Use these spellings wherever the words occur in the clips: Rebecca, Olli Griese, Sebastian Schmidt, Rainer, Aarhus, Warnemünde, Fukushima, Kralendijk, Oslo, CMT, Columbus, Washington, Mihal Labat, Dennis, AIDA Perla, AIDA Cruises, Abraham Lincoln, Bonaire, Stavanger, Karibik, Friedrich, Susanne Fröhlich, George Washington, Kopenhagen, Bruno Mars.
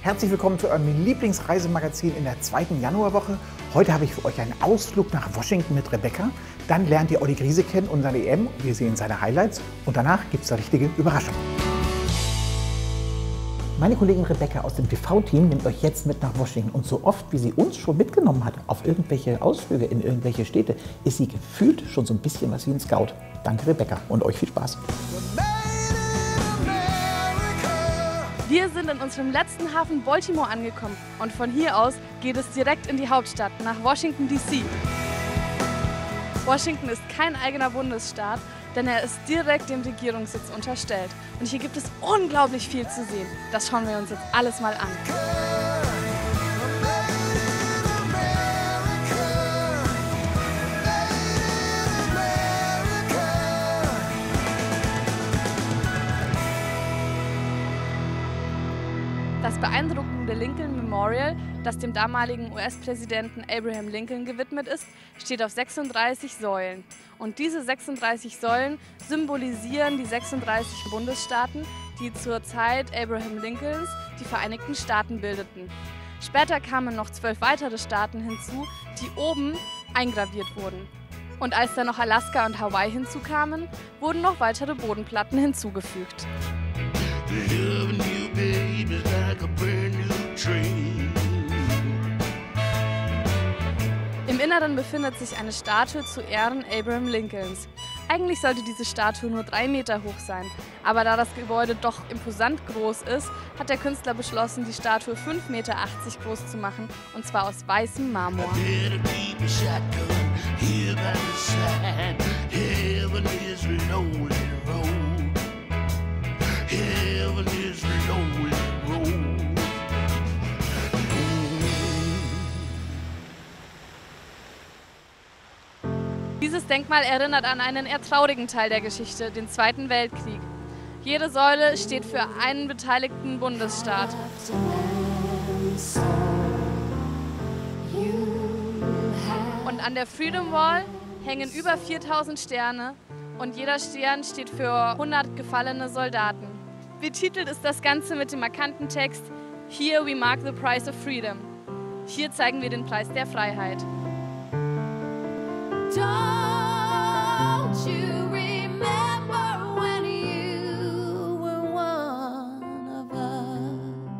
Herzlich willkommen zu eurem Lieblingsreisemagazin in der zweiten Januarwoche. Heute habe ich für euch einen Ausflug nach Washington mit Rebecca. Dann lernt ihr Olli Griese kennen, unseren EM. Wir sehen seine Highlights und danach gibt es eine richtige Überraschung. Meine Kollegin Rebecca aus dem TV-Team nimmt euch jetzt mit nach Washington. Und so oft, wie sie uns schon mitgenommen hat auf irgendwelche Ausflüge in irgendwelche Städte, ist sie gefühlt schon so ein bisschen was wie ein Scout. Danke Rebecca und euch viel Spaß. Wir sind in unserem letzten Hafen Baltimore angekommen und von hier aus geht es direkt in die Hauptstadt, nach Washington DC. Washington ist kein eigener Bundesstaat, denn er ist direkt dem Regierungssitz unterstellt. Und hier gibt es unglaublich viel zu sehen. Das schauen wir uns jetzt alles mal an. Das beeindruckende Lincoln Memorial, das dem damaligen US-Präsidenten Abraham Lincoln gewidmet ist, steht auf 36 Säulen. Und diese 36 Säulen symbolisieren die 36 Bundesstaaten, die zur Zeit Abraham Lincolns die Vereinigten Staaten bildeten. Später kamen noch 12 weitere Staaten hinzu, die oben eingraviert wurden. Und als dann noch Alaska und Hawaii hinzukamen, wurden noch weitere Bodenplatten hinzugefügt. Im Inneren befindet sich eine Statue zu Ehren Abraham Lincolns. Eigentlich sollte diese Statue nur 3 Meter hoch sein, aber da das Gebäude doch imposant groß ist, hat der Künstler beschlossen, die Statue 5,80 Meter groß zu machen, und zwar aus weißem Marmor. Dieses Denkmal erinnert an einen eher traurigen Teil der Geschichte, den Zweiten Weltkrieg. Jede Säule steht für einen beteiligten Bundesstaat. Und an der Freedom Wall hängen über 4000 Sterne und jeder Stern steht für 100 gefallene Soldaten. Betitelt ist das Ganze mit dem markanten Text "Here we mark the price of freedom". Hier zeigen wir den Preis der Freiheit. Don't you remember when you were one of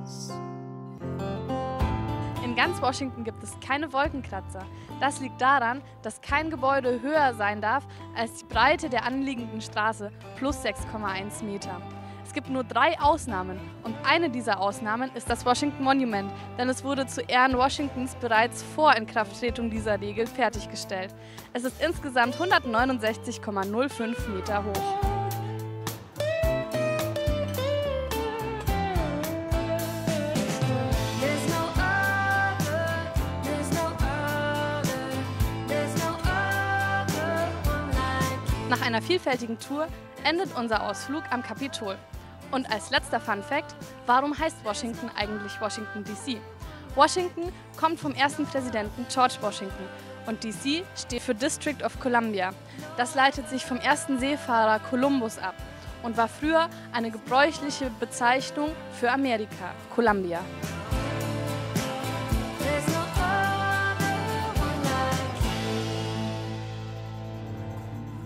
us? In ganz Washington gibt es keine Wolkenkratzer. Das liegt daran, dass kein Gebäude höher sein darf als die Breite der anliegenden Straße plus 6,1 Meter. Es gibt nur 3 Ausnahmen und eine dieser Ausnahmen ist das Washington Monument, denn es wurde zu Ehren Washingtons bereits vor Inkrafttretung dieser Regel fertiggestellt. Es ist insgesamt 169,05 Meter hoch. Nach einer vielfältigen Tour endet unser Ausflug am Kapitol. Und als letzter Funfact, warum heißt Washington eigentlich Washington DC? Washington kommt vom ersten Präsidenten George Washington und DC steht für District of Columbia. Das leitet sich vom ersten Seefahrer Columbus ab und war früher eine gebräuchliche Bezeichnung für Amerika, Columbia.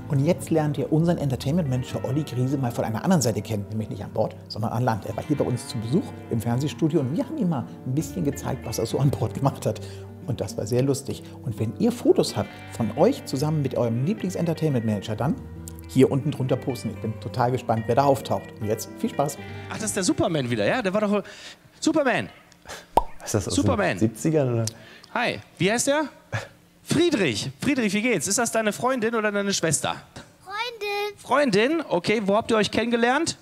Und jetzt lernt ihr unseren Entertainment-Manager Olli Griese mal von einer anderen Seite kennen, nämlich nicht an Bord, sondern an Land. Er war hier bei uns zu Besuch im Fernsehstudio und wir haben ihm mal ein bisschen gezeigt, was er so an Bord gemacht hat. Und das war sehr lustig. Und wenn ihr Fotos habt von euch zusammen mit eurem Lieblings-Entertainment-Manager, dann hier unten drunter posten. Ich bin total gespannt, wer da auftaucht. Und jetzt viel Spaß. Ach, das ist der Superman wieder, ja? Der war doch... Superman! Ist das aus Superman? Den 70ern, oder? Hi, wie heißt der? Friedrich, Friedrich, wie geht's? Ist das deine Freundin oder deine Schwester? Freundin. Freundin? Okay, wo habt ihr euch kennengelernt?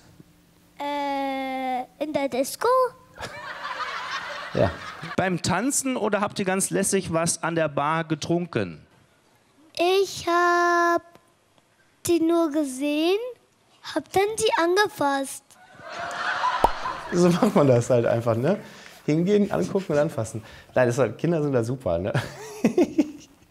In der Disco. Ja. Beim Tanzen oder habt ihr ganz lässig was an der Bar getrunken? Ich hab die nur gesehen, hab dann die angefasst. So macht man das halt einfach, ne? Hingehen, angucken und anfassen. Nein, Kinder sind da super, ne?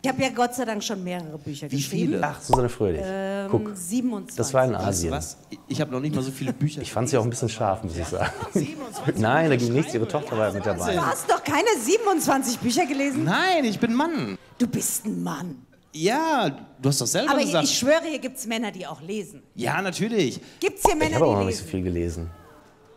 Ich habe ja Gott sei Dank schon mehrere Bücher geschrieben. Wie viele? Ach, Susanne Fröhlich. Guck, 27. Das war in Asien. Was? Ich habe noch nicht mal so viele Bücher. Ich fand sie auch ein bisschen scharf, muss ich sagen. 27? Nein, da ging nichts. Ihre Tochter war mit dabei. Du hast doch keine 27 Bücher gelesen? Nein, ich bin Mann. Du bist ein Mann. Ja, du hast doch selber gesagt. Aber ich schwöre, hier gibt es Männer, die auch lesen. Ja, natürlich. Gibt es hier Männer, die lesen? Ich habe auch noch nicht so viel gelesen.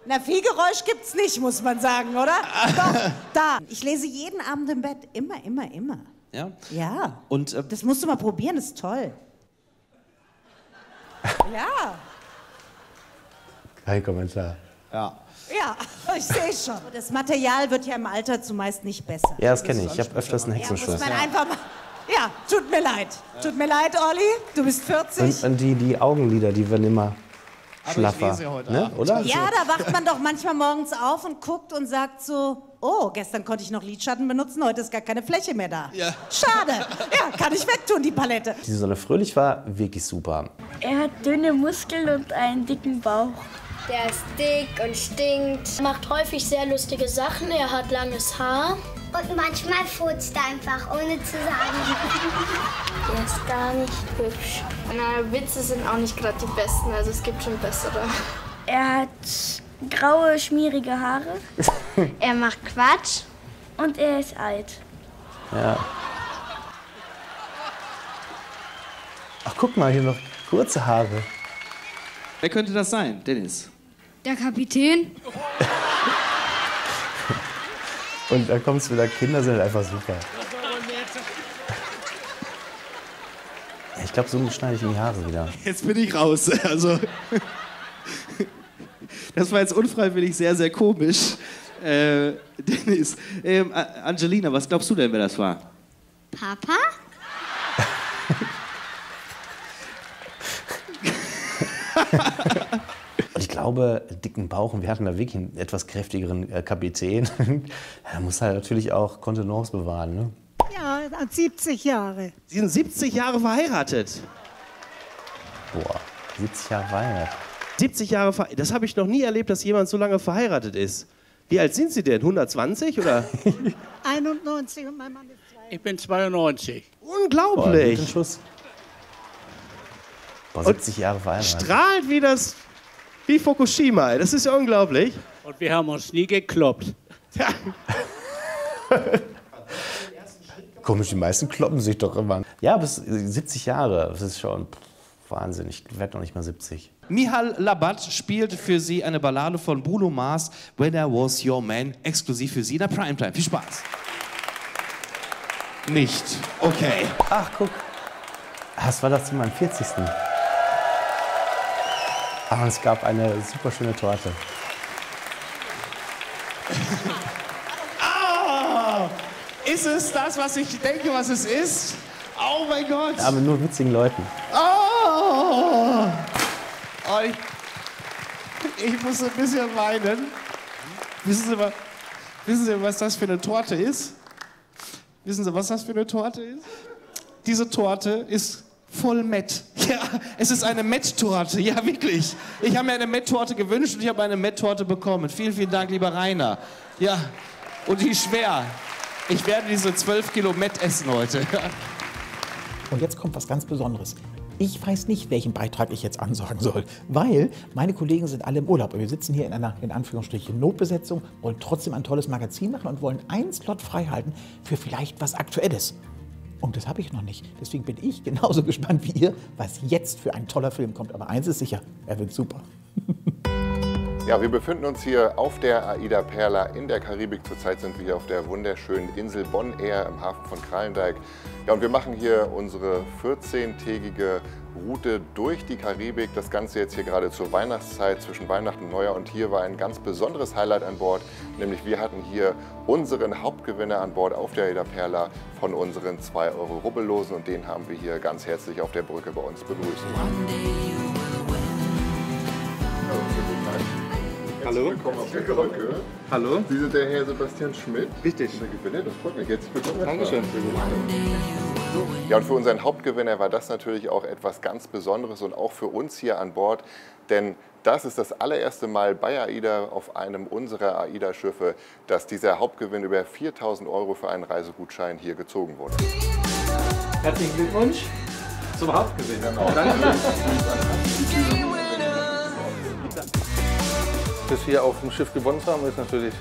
Na, viel Geräusch gibt's nicht, muss man sagen, oder? Doch, da. Ich lese jeden Abend im Bett. Immer, immer, immer. Ja? Ja. Und, das musst du mal probieren, das ist toll. Ja. Kein Kommentar. Ja. Ja, ich sehe schon. Das Material wird ja im Alter zumeist nicht besser. Ja, das kenne ich. Ich habe öfters einen Hexenschuss. Ja, muss man einfach mal... Ja, tut mir leid. Tut mir leid, Olli. Du bist 40. Und die Augenlider, die werden immer... schlaffer, aber ich lese heute, ne? Oder? Ja, da wacht man doch manchmal morgens auf und guckt und sagt so, oh, gestern konnte ich noch Lidschatten benutzen, heute ist gar keine Fläche mehr da. Ja. Schade. Ja, kann ich wegtun, die Palette. Die Susanne Fröhlich war wirklich super. Er hat dünne Muskeln und einen dicken Bauch. Der ist dick und stinkt. Er macht häufig sehr lustige Sachen, er hat langes Haar. Und manchmal furzt er einfach, ohne zu sagen. Der ist gar nicht hübsch. Na, Witze sind auch nicht gerade die besten, also es gibt schon bessere. Er hat graue, schmierige Haare. Er macht Quatsch. Und er ist alt. Ja. Ach, guck mal, hier noch kurze Haare. Wer könnte das sein, Dennis? Der Kapitän. Und da kommt's wieder, Kinder sind einfach super. Ich glaube, so schneide ich in die Haare wieder. Jetzt bin ich raus. Also, das war jetzt unfreiwillig sehr, sehr komisch. Dennis, Angelina, was glaubst du denn, wer das war? Papa? Ich glaube, dicken Bauch, und wir hatten da wirklich einen etwas kräftigeren Kapitän. Er muss halt natürlich auch Kontenance bewahren, ne? Ja, 70 Jahre. Sie sind 70 Jahre verheiratet. Boah, 70 Jahre verheiratet. 70 Jahre verheiratet. Das habe ich noch nie erlebt, dass jemand so lange verheiratet ist. Wie alt sind Sie denn? 120 oder? 91 und mein Mann ist 92. Ich bin 92. Unglaublich. Boah, Schuss. Boah, 70 Jahre verheiratet. Strahlt wie das... Wie Fukushima, das ist ja unglaublich. Und wir haben uns nie gekloppt. Ja. Komisch, die meisten kloppen sich doch immer. Ja, bis 70 Jahre, das ist schon Wahnsinn. Ich werde noch nicht mal 70. Mihal Labat spielt für Sie eine Ballade von Bruno Mars, When I Was Your Man, exklusiv für Sie in der Primetime. Viel Spaß. Nicht. Okay. Ach, guck. Das war das zu meinem 40. Aber es gab eine super schöne Torte. Ah! Ist es das, was ich denke, was es ist? Oh mein Gott! Ja, aber nur witzigen Leuten. Oh! Oh, ich muss ein bisschen weinen. Wissen Sie, was das für eine Torte ist? Wissen Sie, was das für eine Torte ist? Diese Torte ist... voll Mett. Ja, es ist eine Mett-Torte. Ja, wirklich. Ich habe mir eine Mett-Torte gewünscht und ich habe eine Mett-Torte bekommen. Vielen, vielen Dank, lieber Rainer. Ja, und die ist schwer. Ich werde diese 12 Kilo Mett essen heute. Und jetzt kommt was ganz Besonderes. Ich weiß nicht, welchen Beitrag ich jetzt ansagen soll, weil meine Kollegen sind alle im Urlaub. Und wir sitzen hier in einer, in Anführungsstrichen, Notbesetzung, wollen trotzdem ein tolles Magazin machen und wollen einen Slot freihalten für vielleicht was Aktuelles. Und das habe ich noch nicht. Deswegen bin ich genauso gespannt wie ihr, was jetzt für ein toller Film kommt. Aber eins ist sicher, er wird super. Ja, wir befinden uns hier auf der AIDA Perla in der Karibik. Zurzeit sind wir hier auf der wunderschönen Insel Bonaire im Hafen von Kralendijk. Ja, und wir machen hier unsere 14-tägige Route durch die Karibik. Das Ganze jetzt hier gerade zur Weihnachtszeit, zwischen Weihnachten und Neujahr. Und hier war ein ganz besonderes Highlight an Bord. Nämlich wir hatten hier unseren Hauptgewinner an Bord auf der AIDA Perla von unseren 2 € Rubbellosen. Und den haben wir hier ganz herzlich auf der Brücke bei uns begrüßt. Hallo. Willkommen auf der Brücke. Hallo. Sie sind der Herr Sebastian Schmidt. Richtig. Der Gewinner, das freut mich. Herzlich willkommen. Dankeschön. Ja, und für unseren Hauptgewinner war das natürlich auch etwas ganz Besonderes und auch für uns hier an Bord. Denn das ist das allererste Mal bei AIDA auf einem unserer AIDA-Schiffe, dass dieser Hauptgewinn über 4.000 € für einen Reisegutschein hier gezogen wurde. Herzlichen Glückwunsch zum Hauptgewinn. Genau. Danke. Das hier auf dem Schiff gewonnen zu haben, ist natürlich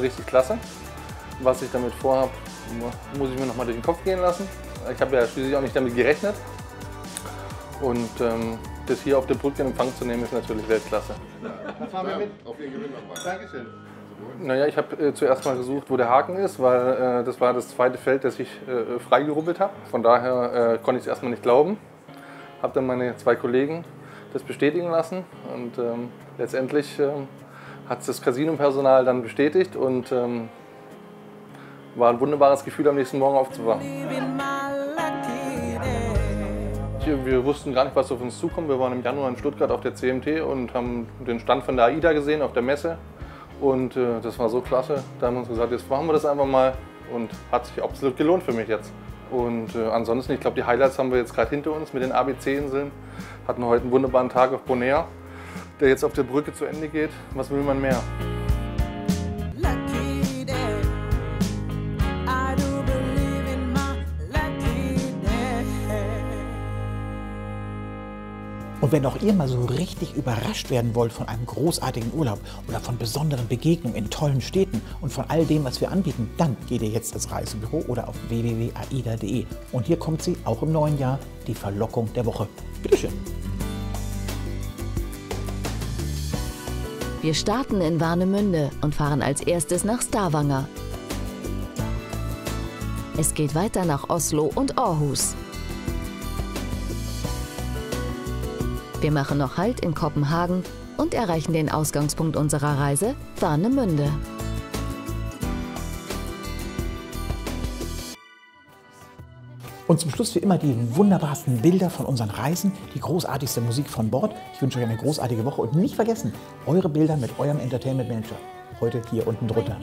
richtig klasse. Was ich damit vorhabe, muss ich mir nochmal durch den Kopf gehen lassen. Ich habe ja schließlich auch nicht damit gerechnet. Und das hier auf der Brücke in Empfang zu nehmen, ist natürlich Weltklasse. Dann fahren wir mit. Auf den Gewinn nochmal. Dankeschön. Naja, ich habe zuerst mal gesucht, wo der Haken ist, weil das war das zweite Feld, das ich freigerubbelt habe. Von daher konnte ich es erstmal nicht glauben. Habe dann meine zwei Kollegen das bestätigen lassen und letztendlich hat das Casino-Personal dann bestätigt und war ein wunderbares Gefühl, am nächsten Morgen aufzuwachen. Wir wussten gar nicht, was auf uns zukommt. Wir waren im Januar in Stuttgart auf der CMT und haben den Stand von der AIDA gesehen auf der Messe. Und das war so klasse, da haben wir uns gesagt, jetzt machen wir das einfach mal und hat sich absolut gelohnt für mich jetzt. Und ansonsten, ich glaube, die Highlights haben wir jetzt gerade hinter uns mit den ABC-Inseln. Hatten heute einen wunderbaren Tag auf Bonaire, der jetzt auf der Brücke zu Ende geht. Was will man mehr? Und wenn auch ihr mal so richtig überrascht werden wollt von einem großartigen Urlaub oder von besonderen Begegnungen in tollen Städten und von all dem, was wir anbieten, dann geht ihr jetzt ins Reisebüro oder auf www.aida.de. Und hier kommt sie, auch im neuen Jahr, die Verlockung der Woche. Bitteschön. Wir starten in Warnemünde und fahren als erstes nach Stavanger. Es geht weiter nach Oslo und Aarhus. Wir machen noch Halt in Kopenhagen und erreichen den Ausgangspunkt unserer Reise, Warnemünde. Und zum Schluss wie immer die wunderbarsten Bilder von unseren Reisen, die großartigste Musik von Bord. Ich wünsche euch eine großartige Woche und nicht vergessen, eure Bilder mit eurem Entertainment Manager. Heute hier unten drunter.